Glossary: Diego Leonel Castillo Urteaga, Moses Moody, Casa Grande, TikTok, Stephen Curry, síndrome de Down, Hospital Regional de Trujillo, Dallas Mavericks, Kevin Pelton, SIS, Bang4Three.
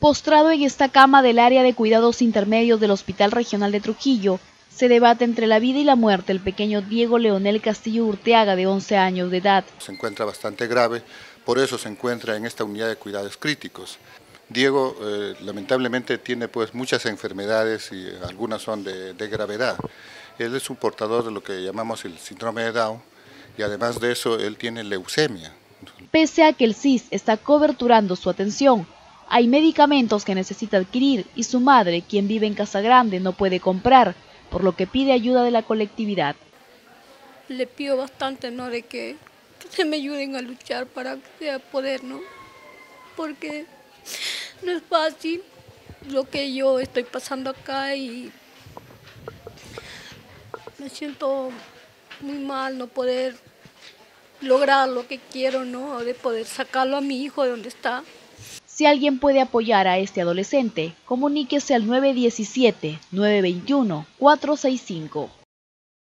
Postrado en esta cama del área de cuidados intermedios del Hospital Regional de Trujillo, se debate entre la vida y la muerte el pequeño Diego Leonel Castillo Urteaga, de 11 años de edad. Se encuentra bastante grave, por eso se encuentra en esta unidad de cuidados críticos. Diego lamentablemente tiene pues muchas enfermedades y algunas son de gravedad. Él es un portador de lo que llamamos el síndrome de Down y además de eso él tiene leucemia. Pese a que el SIS está coberturando su atención, hay medicamentos que necesita adquirir y su madre, quien vive en Casa Grande, no puede comprar, por lo que pide ayuda de la colectividad. Le pido bastante, ¿no?, de que se me ayuden a luchar para poder, ¿no?, porque no es fácil lo que yo estoy pasando acá y me siento muy mal no poder lograr lo que quiero, ¿no?, de poder sacarlo a mi hijo de donde está. Si alguien puede apoyar a este adolescente, comuníquese al 917-921-465.